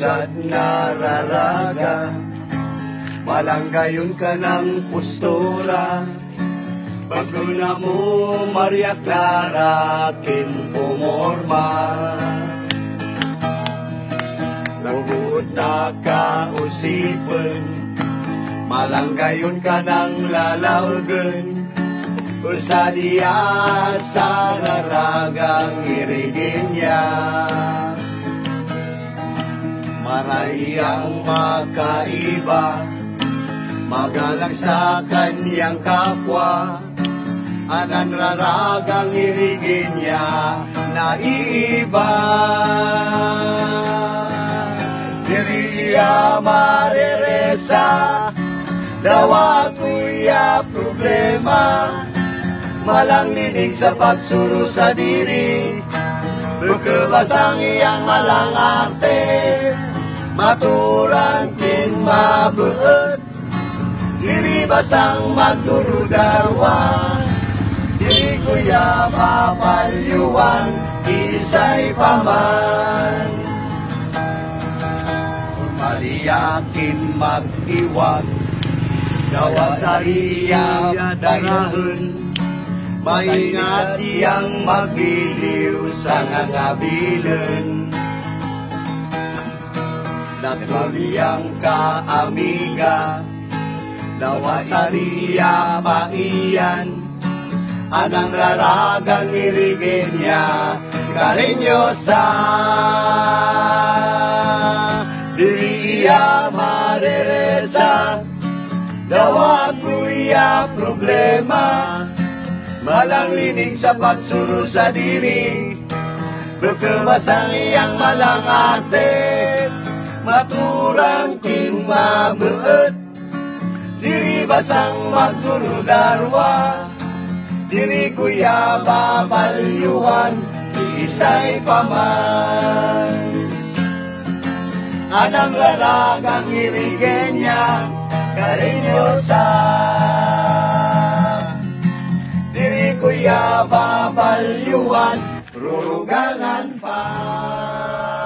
pusat nararaga, malanggayon ka ng postura. Pagkuna mo, Maria Clara, akin pumorma. Nagod na kausipin, malanggayon ka ng lalawgan. Usa diya sa naragang Irigueña, marayang makaiba, magalang sa kanyang kapwa. Ang naragang Irigueña na iiba. Diriya mareresa, dawa kuya problema. Malang linig sa pagsuro sa diri, berkebasang iyang malang arte. Maturan kin mabuot, diri basang magdurudarwa. Di kuya mapalyuan, isa'y paman. Kung maliyakin mag-iwan, dawasariya dayahun. Maingat iyang magiliw sa ngangabilin. Nagmaliyang ka amiga, dawasariya maiyan. Anang raragang Irigueña, cariñosa. Diriya mareresa, dawa kuya problema. Malang linig sa pagsuro sa diri, berkebasang iyang malang arte. Maturang kin mabuot, diri basang magdurudarwa. Diri kuya babalyuan, isa'y paman. Anang raragang Irigueña, cariñosa. Diri kuya babalyuan, ruruganan pa.